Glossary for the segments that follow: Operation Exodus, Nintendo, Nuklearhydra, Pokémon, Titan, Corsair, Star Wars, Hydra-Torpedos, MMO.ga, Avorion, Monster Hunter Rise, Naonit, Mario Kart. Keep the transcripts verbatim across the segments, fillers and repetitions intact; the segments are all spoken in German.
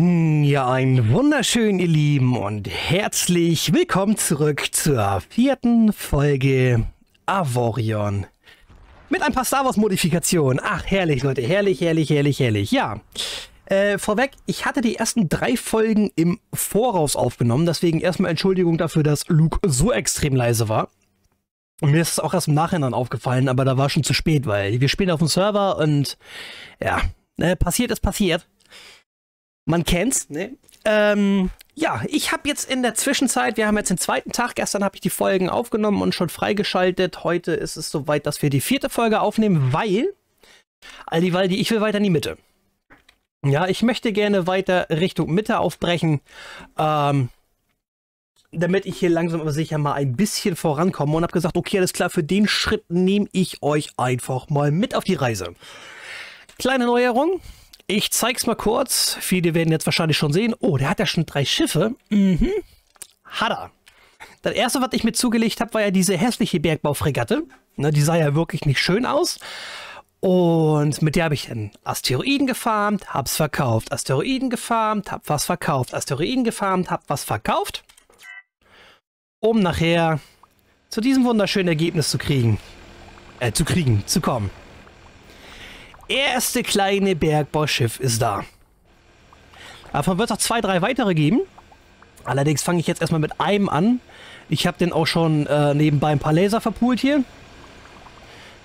Ja, einen wunderschönen, ihr Lieben, und herzlich willkommen zurück zur vierten Folge Avorion. Mit ein paar Star Wars Modifikationen. Ach, herrlich, Leute, herrlich, herrlich, herrlich, herrlich. Ja, äh, vorweg, ich hatte die ersten drei Folgen im Voraus aufgenommen, deswegen erstmal Entschuldigung dafür, dass Luke so extrem leise war. Und mir ist es auch erst im Nachhinein aufgefallen, aber da war schon zu spät, weil wir spielen auf dem Server und ja, äh, passiert ist passiert. Man kennt's, ne? Ähm, ja, ich habe jetzt in der Zwischenzeit, wir haben jetzt den zweiten Tag, gestern habe ich die Folgen aufgenommen und schon freigeschaltet. Heute ist es soweit, dass wir die vierte Folge aufnehmen, weil, Aldi Waldi, ich will weiter in die Mitte. Ja, ich möchte gerne weiter Richtung Mitte aufbrechen, ähm, damit ich hier langsam aber sicher mal ein bisschen vorankomme und habe gesagt, okay, alles klar, für den Schritt nehme ich euch einfach mal mit auf die Reise. Kleine Neuerung. Ich zeig's mal kurz. Viele werden jetzt wahrscheinlich schon sehen. Oh, der hat ja schon drei Schiffe. Mhm. Hat er. Das erste, was ich mir zugelegt habe, war ja diese hässliche Bergbaufregatte. Ne, die sah ja wirklich nicht schön aus. Und mit der habe ich dann Asteroiden gefarmt, hab's verkauft. Asteroiden gefarmt, hab was verkauft. Asteroiden gefarmt, hab was verkauft. Um nachher zu diesem wunderschönen Ergebnis zu kriegen. Äh, zu kriegen, zu kommen. Erste kleine Bergbauschiff ist da. Davon wird es noch zwei, drei weitere geben. Allerdings fange ich jetzt erstmal mit einem an. Ich habe den auch schon äh, nebenbei ein paar Laser verpoolt hier.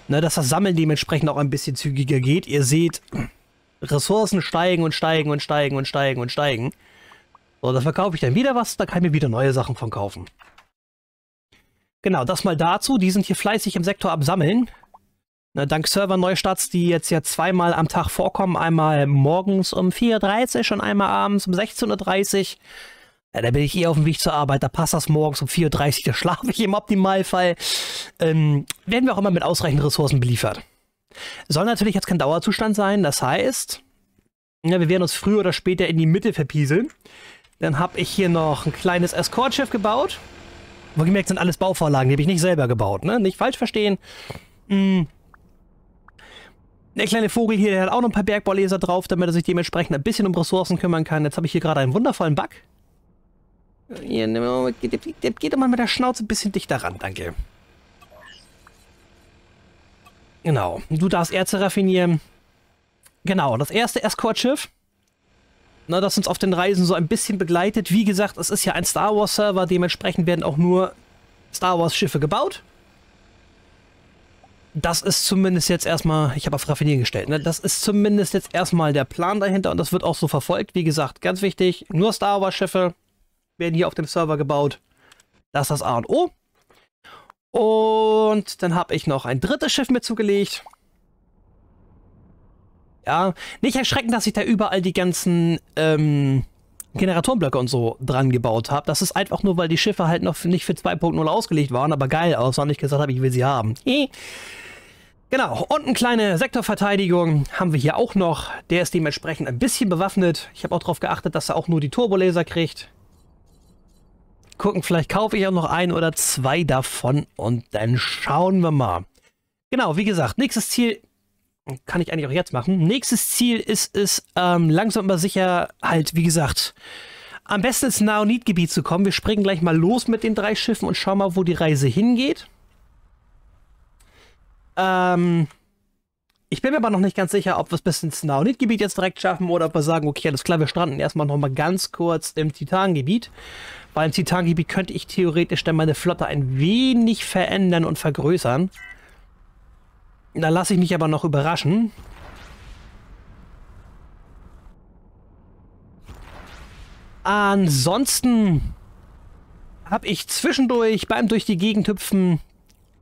Ne, dass das Sammeln dementsprechend auch ein bisschen zügiger geht. Ihr seht, Ressourcen steigen und steigen und steigen und steigen und steigen. So, da verkaufe ich dann wieder was. Da kann ich mir wieder neue Sachen von kaufen. Genau, das mal dazu. Die sind hier fleißig im Sektor am Sammeln. Na, dank Server-Neustarts, die jetzt ja zweimal am Tag vorkommen, einmal morgens um vier Uhr dreißig und einmal abends um sechzehn Uhr dreißig. Ja, da bin ich eh auf dem Weg zur Arbeit, da passt das morgens um vier Uhr dreißig, da schlafe ich im Optimalfall. Ähm, werden wir auch immer mit ausreichend Ressourcen beliefert. Soll natürlich jetzt kein Dauerzustand sein, das heißt, ja, wir werden uns früher oder später in die Mitte verpieseln. Dann habe ich hier noch ein kleines Escortschiff gebaut. Wohlgemerkt sind alles Bauvorlagen, die habe ich nicht selber gebaut, ne? Nicht falsch verstehen. Hm. Der kleine Vogel hier, der hat auch noch ein paar Bergbaulaser drauf, damit er sich dementsprechend ein bisschen um Ressourcen kümmern kann. Jetzt habe ich hier gerade einen wundervollen Bug. Hier, geht immer mit der Schnauze ein bisschen dichter ran, danke. Genau, du darfst Erze raffinieren. Genau, das erste Escortschiff, na, das uns auf den Reisen so ein bisschen begleitet. Wie gesagt, es ist ja ein Star Wars Server, dementsprechend werden auch nur Star Wars Schiffe gebaut. Das ist zumindest jetzt erstmal, ich habe auf Raffinieren gestellt, ne? Das ist zumindest jetzt erstmal der Plan dahinter und das wird auch so verfolgt. Wie gesagt, ganz wichtig, nur Star Wars Schiffe werden hier auf dem Server gebaut. Das ist das A und O. Und dann habe ich noch ein drittes Schiff mit zugelegt. Ja, nicht erschrecken, dass ich da überall die ganzen ähm, Generatorenblöcke und so dran gebaut habe. Das ist einfach nur, weil die Schiffe halt noch nicht für zwei Punkt null ausgelegt waren, aber geil aus, weil ich gesagt habe, ich will sie haben. Genau, und eine kleine Sektorverteidigung haben wir hier auch noch. Der ist dementsprechend ein bisschen bewaffnet. Ich habe auch darauf geachtet, dass er auch nur die Turbolaser kriegt. Gucken, vielleicht kaufe ich auch noch ein oder zwei davon und dann schauen wir mal. Genau, wie gesagt, nächstes Ziel kann ich eigentlich auch jetzt machen. Nächstes Ziel ist es, ähm, langsam aber sicher halt, wie gesagt, am besten ins Naonit-Gebiet zu kommen. Wir springen gleich mal los mit den drei Schiffen und schauen mal, wo die Reise hingeht. Ähm, ich bin mir aber noch nicht ganz sicher, ob wir es bis ins Naonit-Gebiet jetzt direkt schaffen oder ob wir sagen, okay, alles klar, wir stranden erstmal nochmal ganz kurz im Titan-Gebiet. Weil im Titan-Gebiet könnte ich theoretisch dann meine Flotte ein wenig verändern und vergrößern. Da lasse ich mich aber noch überraschen. Ansonsten habe ich zwischendurch beim durch die Gegend hüpfen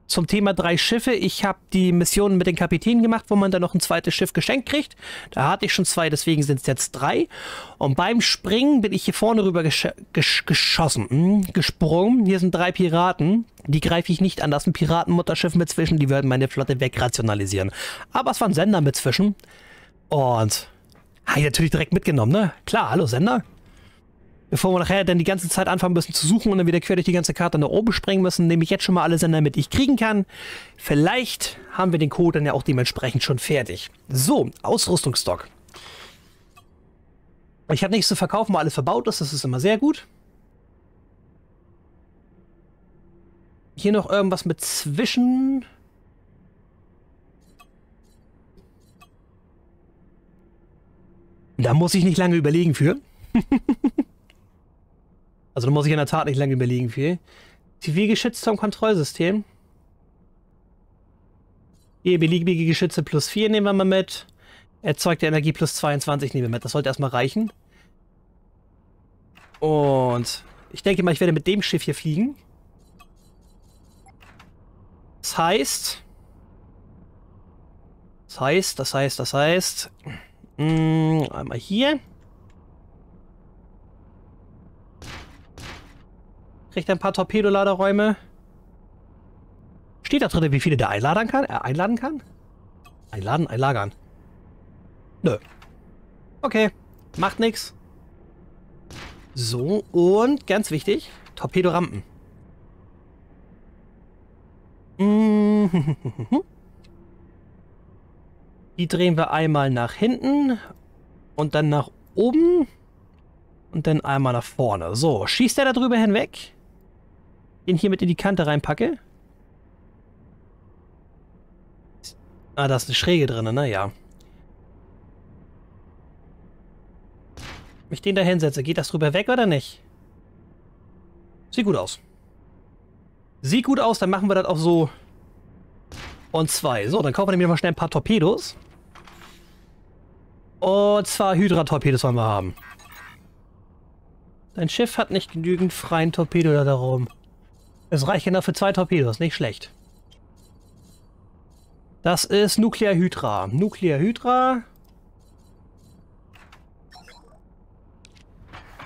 zum Thema drei Schiffe. Ich habe die Missionen mit den Kapitänen gemacht, wo man dann noch ein zweites Schiff geschenkt kriegt. Da hatte ich schon zwei, deswegen sind es jetzt drei. Und beim Springen bin ich hier vorne rüber gesch gesch geschossen, hm, gesprungen. Hier sind drei Piraten. Die greife ich nicht an. Das ist ein Piratenmutterschiff mit zwischen. Die werden meine Flotte wegrationalisieren. Aber es war ein Sender mit zwischen. Und habe ich natürlich direkt mitgenommen, ne? Klar, hallo Sender. Bevor wir nachher dann die ganze Zeit anfangen müssen zu suchen und dann wieder quer durch die ganze Karte nach oben springen müssen, nehme ich jetzt schon mal alle Sender mit, die ich kriegen kann. Vielleicht haben wir den Code dann ja auch dementsprechend schon fertig. So, Ausrüstungsstock. Ich habe nichts zu verkaufen, weil alles verbaut ist. Das ist immer sehr gut. Hier noch irgendwas mit Zwischen. Da muss ich nicht lange überlegen für. Also da muss ich in der Tat nicht lange überlegen für. Zivilgeschütz zum Kontrollsystem. Hier beliebige Geschütze plus vier nehmen wir mal mit. Erzeugte Energie plus zweiundzwanzig nehmen wir mit. Das sollte erstmal reichen. Und ich denke mal, ich werde mit dem Schiff hier fliegen. Das heißt... Das heißt, das heißt, das heißt... Mh, einmal hier. Kriegt ein paar Torpedoladerräume. Steht da drin, wie viele der einladen kann? Äh, einladen kann? Einladen, einlagern. Nö. Okay. Macht nichts. So, und ganz wichtig, Torpedorampen. Die drehen wir einmal nach hinten und dann nach oben und dann einmal nach vorne. So, schießt er da drüber hinweg? Den hier mit in die Kante reinpacke. Ah, da ist eine Schräge drin, naja. Wenn ich den da hinsetze, geht das drüber weg oder nicht? Sieht gut aus. Sieht gut aus, dann machen wir das auch so. Und zwei. So, dann kaufen wir nämlich noch mal schnell ein paar Torpedos. Und zwar Hydra-Torpedos wollen wir haben. Dein Schiff hat nicht genügend freien Torpedo da darum. Es reicht genau für zwei Torpedos, nicht schlecht. Das ist Nuklearhydra. Nuklearhydra.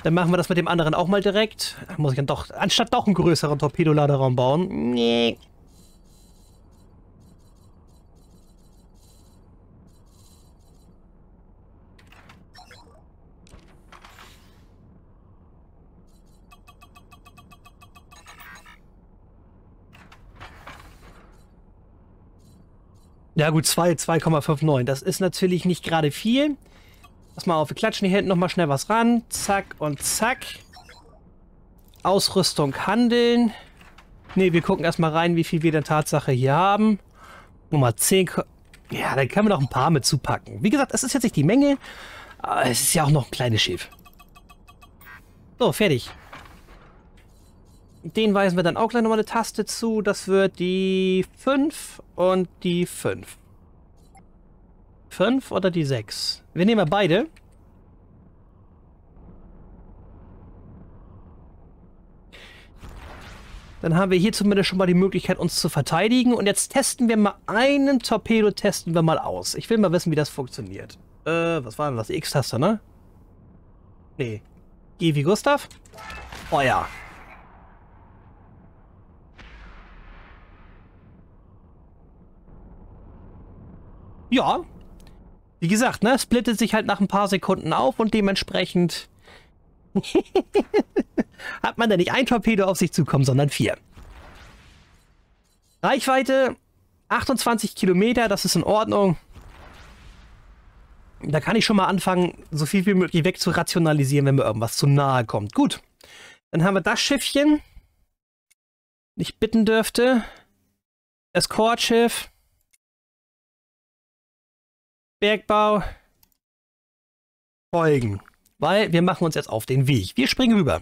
Dann machen wir das mit dem anderen auch mal direkt. Muss ich dann doch, anstatt doch einen größeren Torpedoladerraum bauen. Nee. Ja gut, zwei, zwei Komma fünf neun. Das ist natürlich nicht gerade viel. Pass mal auf, wir klatschen hier hinten nochmal schnell was ran. Zack und zack. Ausrüstung handeln. Ne, wir gucken erstmal rein, wie viel wir in der Tatsache hier haben. Nummer zehn. Ja, dann können wir noch ein paar mit zupacken. Wie gesagt, es ist jetzt nicht die Menge. Aber es ist ja auch noch ein kleines Schiff. So, fertig. Den weisen wir dann auch gleich nochmal eine Taste zu. Das wird die fünf und die fünf. fünf oder die sechs? Wir nehmen ja beide. Dann haben wir hier zumindest schon mal die Möglichkeit, uns zu verteidigen. Und jetzt testen wir mal einen Torpedo, testen wir mal aus. Ich will mal wissen, wie das funktioniert. Äh, was war denn das? X-Taste, ne? Nee. G wie Gustav? Oh ja. Ja. Wie gesagt, ne, splittet sich halt nach ein paar Sekunden auf und dementsprechend hat man da nicht ein Torpedo auf sich zukommen, sondern vier. Reichweite achtundzwanzig Kilometer, das ist in Ordnung. Da kann ich schon mal anfangen, so viel wie möglich weg zu rationalisieren, wenn mir irgendwas zu nahe kommt. Gut, dann haben wir das Schiffchen, das ich bitten dürfte. Escortschiff. Bergbau folgen, weil wir machen uns jetzt auf den Weg. Wir springen rüber.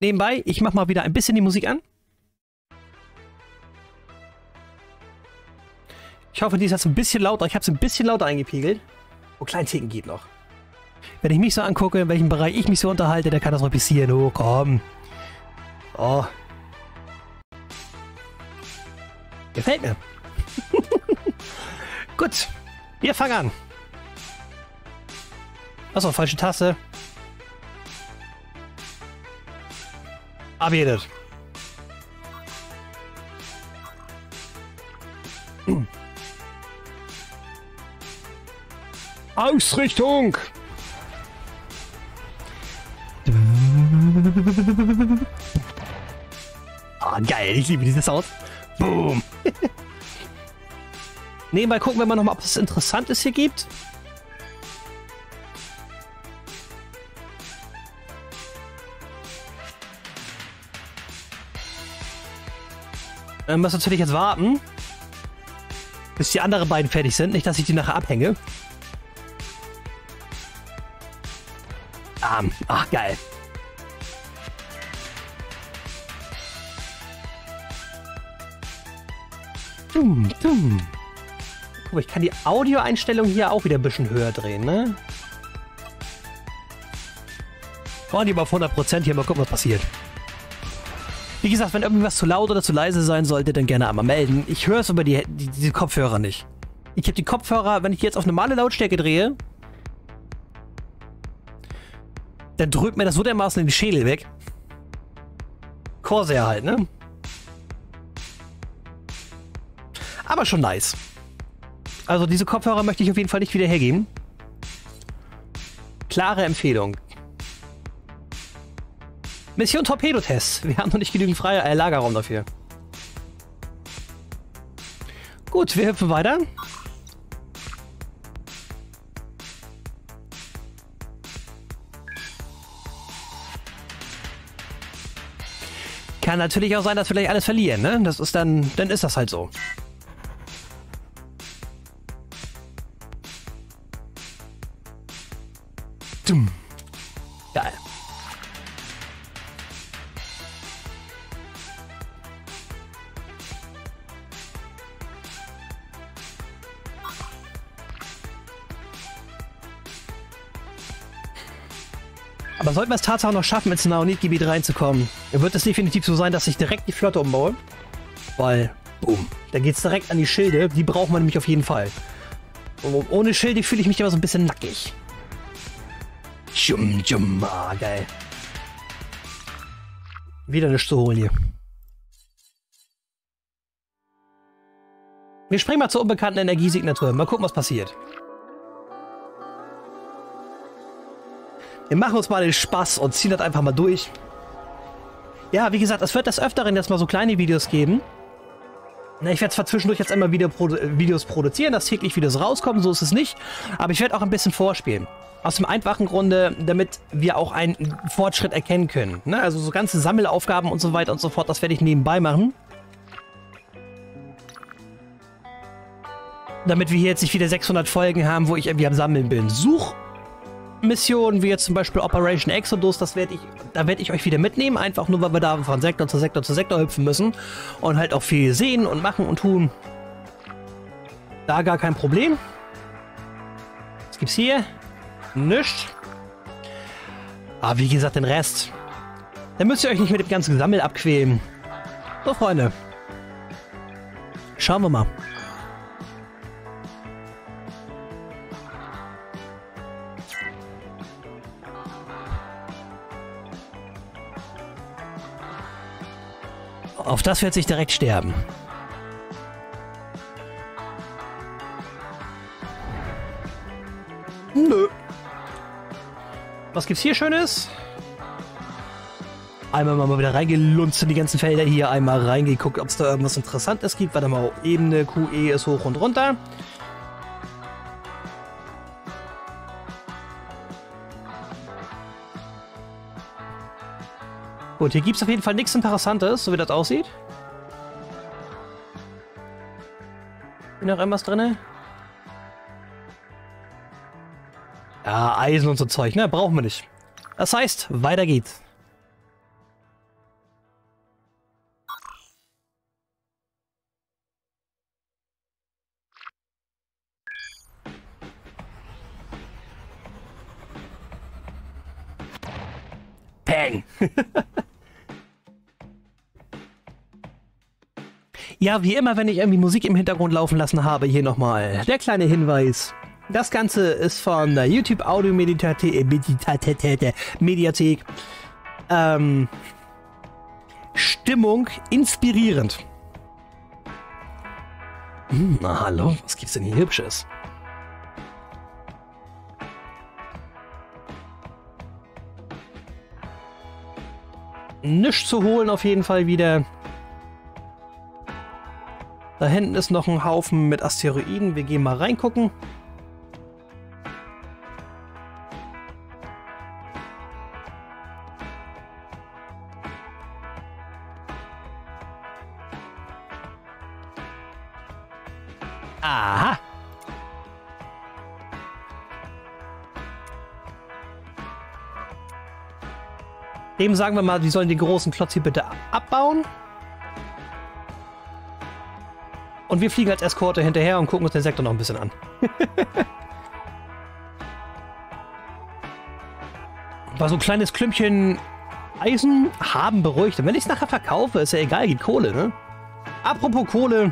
Nebenbei, ich mache mal wieder ein bisschen die Musik an. Ich hoffe, die ist jetzt ein bisschen lauter. Ich habe es ein bisschen lauter eingepegelt. Oh, klein Ticken geht noch. Wenn ich mich so angucke, in welchem Bereich ich mich so unterhalte, dann kann das mal passieren. Oh, komm. Oh. Gefällt mir. Gut. Wir fangen an. Achso, falsche Taste. Abjedet. Ausrichtung! Ah, geil, ich liebe dieses Sound. Boom! Nebenbei gucken wir mal nochmal, ob es Interessantes hier gibt. Ähm, was natürlich jetzt warten, bis die anderen beiden fertig sind. Nicht, dass ich die nachher abhänge. Ah, ach, geil. Dumm, dumm. Guck mal, ich kann die Audioeinstellung hier auch wieder ein bisschen höher drehen, ne? Oh, die mal auf hundert Prozent hier, mal gucken, was passiert. Wie gesagt, wenn irgendwas zu laut oder zu leise sein sollte, dann gerne einmal melden. Ich höre es über die, die, die Kopfhörer nicht. Ich habe die Kopfhörer, wenn ich die jetzt auf normale Lautstärke drehe, dann drückt mir das so dermaßen den Schädel weg. Corsair halt, ne? Aber schon nice. Also diese Kopfhörer möchte ich auf jeden Fall nicht wieder hergeben. Klare Empfehlung. Mission Torpedotest. Wir haben noch nicht genügend freier äh, Lagerraum dafür. Gut, wir hüpfen weiter. Kann natürlich auch sein, dass wir gleich alles verlieren, ne? Das ist dann, dann ist das halt so. Dumm. Geil. Aber sollten wir es tatsächlich noch schaffen, ins Naonit-Gebiet reinzukommen, wird es definitiv so sein, dass ich direkt die Flotte umbaue. Weil, boom, dann geht es direkt an die Schilde. Die braucht man nämlich auf jeden Fall. Und ohne Schilde fühle ich mich immer so ein bisschen nackig. Jum, jum, ah, geil. Wieder nichts zu holen hier. Wir springen mal zur unbekannten Energiesignatur. Mal gucken, was passiert. Wir machen uns mal den Spaß und ziehen das einfach mal durch. Ja, wie gesagt, es wird des Öfteren jetzt mal so kleine Videos geben. Na, ich werde zwar zwischendurch jetzt einmal wieder Pro Videos produzieren, dass täglich Videos rauskommen, so ist es nicht. Aber ich werde auch ein bisschen vorspielen. Aus dem einfachen Grunde, damit wir auch einen Fortschritt erkennen können. Ne? Also so ganze Sammelaufgaben und so weiter und so fort, das werde ich nebenbei machen. Damit wir hier jetzt nicht wieder sechshundert Folgen haben, wo ich irgendwie am Sammeln bin. Suchmissionen, wie jetzt zum Beispiel Operation Exodus, das werd ich, da werde ich euch wieder mitnehmen. Einfach nur, weil wir da von Sektor zu Sektor zu Sektor hüpfen müssen. Und halt auch viel sehen und machen und tun. Da gar kein Problem. Was gibt's hier? Nichts. Aber wie gesagt, den Rest. Dann müsst ihr euch nicht mit dem ganzen Gesammel abquälen. So, Freunde. Schauen wir mal. Auf das wird sich direkt sterben. Nö. Was gibt's hier Schönes? Einmal mal wieder reingelunzt in die ganzen Felder hier. Einmal reingeguckt, ob es da irgendwas Interessantes gibt. Warte mal, Ebene Q E ist hoch und runter. Gut, hier gibt es auf jeden Fall nichts Interessantes, so wie das aussieht. Ist noch irgendwas drin? Ja, Eisen und so Zeug, ne? Brauchen wir nicht. Das heißt, weiter geht's. Peng! Ja, wie immer, wenn ich irgendwie Musik im Hintergrund laufen lassen habe, hier nochmal der kleine Hinweis. Das Ganze ist von der YouTube Audio Mediathek. Ähm, Stimmung inspirierend. Hm, na hallo, was gibt's denn hier Hübsches? Nichts zu holen auf jeden Fall wieder. Da hinten ist noch ein Haufen mit Asteroiden. Wir gehen mal reingucken. Aha. Dem sagen wir mal, die sollen den großen Klotz hier bitte abbauen. Und wir fliegen als Eskorte hinterher und gucken uns den Sektor noch ein bisschen an. War so ein kleines Klümpchen Eisen haben beruhigt. Und wenn ich es nachher verkaufe, ist ja egal, gibt Kohle, ne? Apropos Kohle.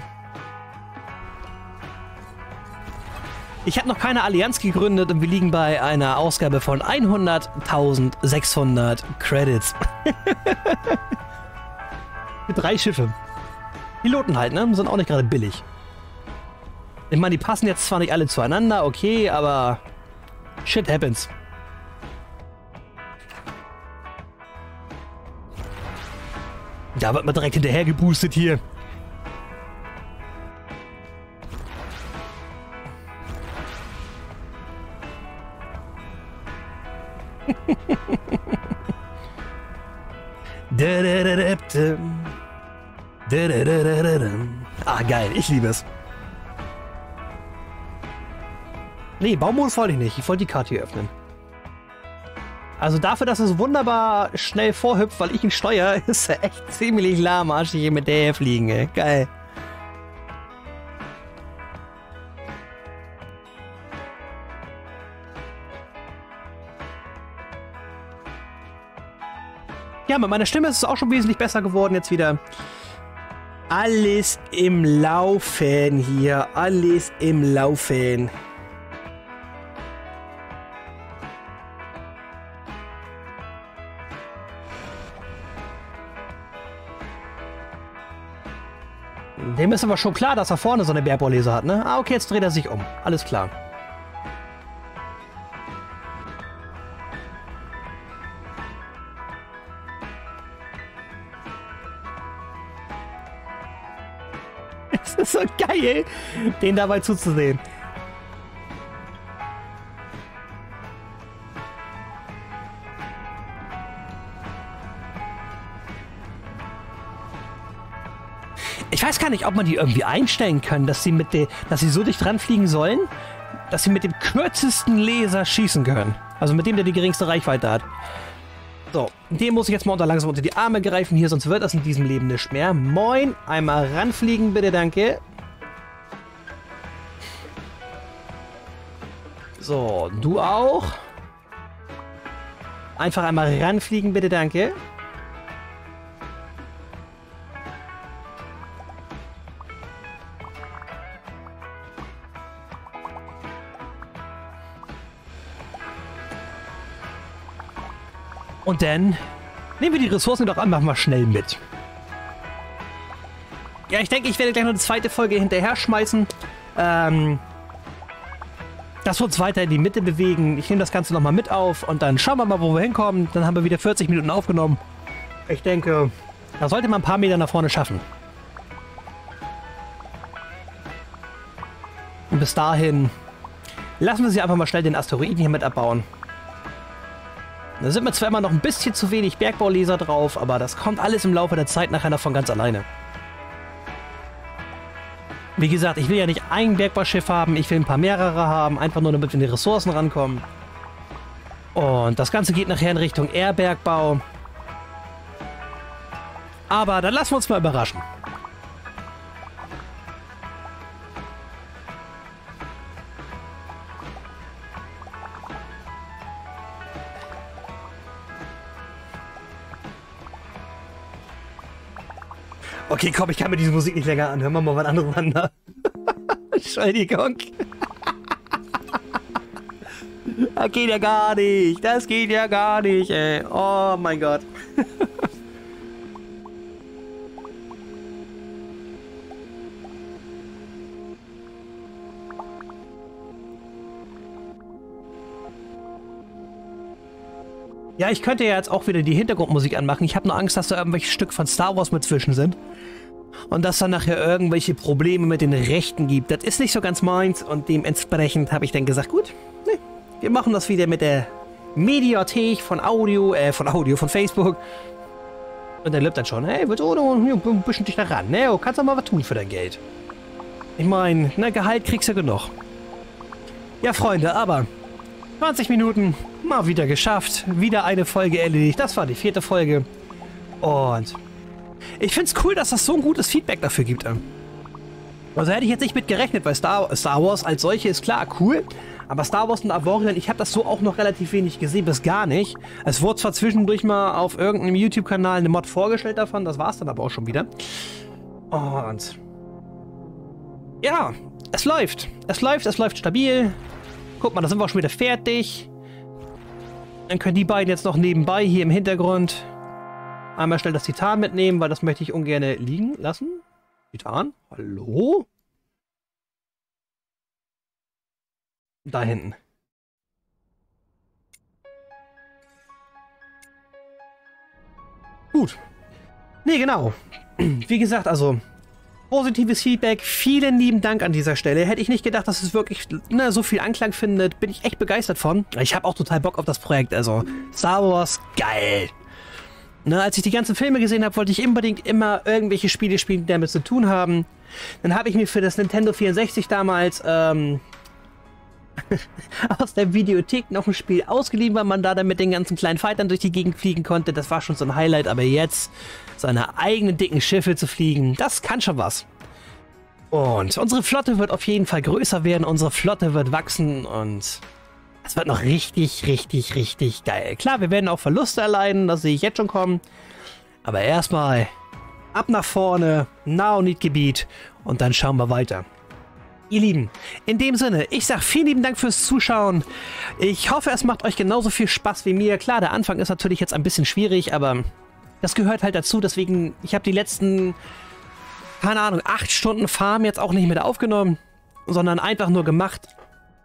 Ich habe noch keine Allianz gegründet und wir liegen bei einer Ausgabe von hunderttausendsechshundert Credits. Mit drei Schiffe. Piloten halt, ne? Sind auch nicht gerade billig. Ich meine, die passen jetzt zwar nicht alle zueinander, okay, aber shit happens. Da wird man direkt hinterher geboostet hier. Ah, geil, ich liebe es. Nee, Baumodus wollte ich nicht. Ich wollte die Karte hier öffnen. Also dafür, dass es wunderbar schnell vorhüpft, weil ich ihn steuere, ist er echt ziemlich lahmarschig hier mit der fliegen, ey. Geil. Ja, mit meiner Stimme ist es auch schon wesentlich besser geworden jetzt wieder. Alles im Laufen hier. Alles im Laufen. Dem ist aber schon klar, dass er vorne so eine Bärbohrleser hat, ne? Ah, okay, jetzt dreht er sich um. Alles klar. Es ist so geil, den dabei zuzusehen. Ich weiß gar nicht, ob man die irgendwie einstellen kann, dass sie, mit de, dass sie so dicht dran fliegen sollen, dass sie mit dem kürzesten Laser schießen können. Also mit dem, der die geringste Reichweite hat. So, den muss ich jetzt mal unter langsam unter die Arme greifen hier, sonst wird das in diesem Leben nicht mehr. Moin, einmal ranfliegen, bitte, danke. So, du auch. Einfach einmal ranfliegen, bitte, danke. Und dann nehmen wir die Ressourcen doch einfach mal schnell mit. Ja, ich denke, ich werde gleich noch eine zweite Folge hinterher schmeißen. Ähm, das wird uns weiter in die Mitte bewegen. Ich nehme das Ganze nochmal mit auf und dann schauen wir mal, wo wir hinkommen. Dann haben wir wieder vierzig Minuten aufgenommen. Ich denke, da sollte man ein paar Meter nach vorne schaffen. Und bis dahin lassen wir sie einfach mal schnell den Asteroiden hier mit abbauen. Da sind wir zwar immer noch ein bisschen zu wenig Bergbauleser drauf, aber das kommt alles im Laufe der Zeit nachher noch von ganz alleine. Wie gesagt, ich will ja nicht ein Bergbauschiff haben, ich will ein paar mehrere haben, einfach nur damit wir in die Ressourcen rankommen. Und das Ganze geht nachher in Richtung Air-Bergbau. Aber dann lassen wir uns mal überraschen. Okay, komm, ich kann mir diese Musik nicht länger anhören. Machen wir mal was anderes an. Entschuldigung. Das geht ja gar nicht. Das geht ja gar nicht, ey. Oh mein Gott. Ja, ich könnte ja jetzt auch wieder die Hintergrundmusik anmachen. Ich habe nur Angst, dass da irgendwelche Stück von Star Wars mit zwischen sind. Und dass da nachher irgendwelche Probleme mit den Rechten gibt. Das ist nicht so ganz meins und dementsprechend habe ich dann gesagt, gut, nee, wir machen das wieder mit der Mediathek von Audio, äh, von Audio, von Facebook. Und dann läuft dann schon, hey, wird ohne, ein bisschen dich da ran, ne? Du kannst doch mal was tun für dein Geld. Ich meine, na, Gehalt kriegst du genug. Ja, Freunde, aber zwanzig Minuten, mal wieder geschafft. Wieder eine Folge erledigt. Das war die vierte Folge. Und ich find's cool, dass das so ein gutes Feedback dafür gibt. Also hätte ich jetzt nicht mit gerechnet, weil Star, Star Wars als solche ist klar cool. Aber Star Wars und Avorion, ich habe das so auch noch relativ wenig gesehen, bis gar nicht. Es wurde zwar zwischendurch mal auf irgendeinem YouTube-Kanal eine Mod vorgestellt davon, das war's dann aber auch schon wieder. Und ja, es läuft. Es läuft, es läuft stabil. Guck mal, da sind wir auch schon wieder fertig. Dann können die beiden jetzt noch nebenbei hier im Hintergrund einmal schnell das Titan mitnehmen, weil das möchte ich ungern liegen lassen. Titan? Hallo? Da hinten. Gut. Nee, genau. Wie gesagt, also positives Feedback. Vielen lieben Dank an dieser Stelle. Hätte ich nicht gedacht, dass es wirklich na, so viel Anklang findet. Bin ich echt begeistert von. Ich habe auch total Bock auf das Projekt. Also Star Wars, geil. Na, als ich die ganzen Filme gesehen habe, wollte ich unbedingt immer irgendwelche Spiele spielen, die damit zu tun haben. Dann habe ich mir für das Nintendo vierundsechzig damals ähm, aus der Videothek noch ein Spiel ausgeliehen, weil man da dann mit den ganzen kleinen Fightern durch die Gegend fliegen konnte. Das war schon so ein Highlight, aber jetzt seine eigenen dicken Schiffe zu fliegen, das kann schon was. Und unsere Flotte wird auf jeden Fall größer werden, unsere Flotte wird wachsen und es wird noch richtig, richtig, richtig geil. Klar, wir werden auch Verluste erleiden, das sehe ich jetzt schon kommen. Aber erstmal ab nach vorne, Naonit-Gebiet und dann schauen wir weiter. Ihr Lieben, in dem Sinne, ich sage vielen lieben Dank fürs Zuschauen. Ich hoffe, es macht euch genauso viel Spaß wie mir. Klar, der Anfang ist natürlich jetzt ein bisschen schwierig, aber das gehört halt dazu. Deswegen, ich habe die letzten, keine Ahnung, acht Stunden Farm jetzt auch nicht mit aufgenommen, sondern einfach nur gemacht.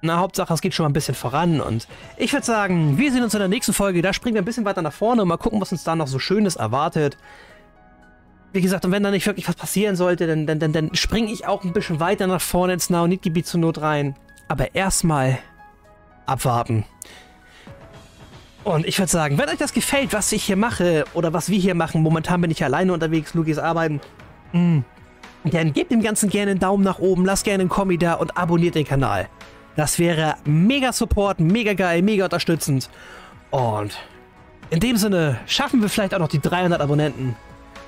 Na, Hauptsache, es geht schon mal ein bisschen voran. Und ich würde sagen, wir sehen uns in der nächsten Folge. Da springen wir ein bisschen weiter nach vorne und mal gucken, was uns da noch so Schönes erwartet. Wie gesagt, und wenn da nicht wirklich was passieren sollte, dann, dann, dann, dann springe ich auch ein bisschen weiter nach vorne ins Naonit-Gebiet zur Not rein. Aber erstmal abwarten. Und ich würde sagen, wenn euch das gefällt, was ich hier mache oder was wir hier machen, momentan bin ich alleine unterwegs, Lugis arbeiten, mh, dann gebt dem Ganzen gerne einen Daumen nach oben, lasst gerne einen Kommi da und abonniert den Kanal. Das wäre mega Support, mega geil, mega unterstützend. Und in dem Sinne schaffen wir vielleicht auch noch die dreihundert Abonnenten.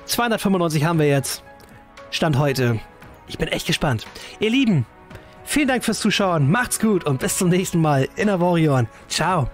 zweihundertfünfundneunzig haben wir jetzt. Stand heute. Ich bin echt gespannt. Ihr Lieben, vielen Dank fürs Zuschauen. Macht's gut und bis zum nächsten Mal in Avorion. Ciao.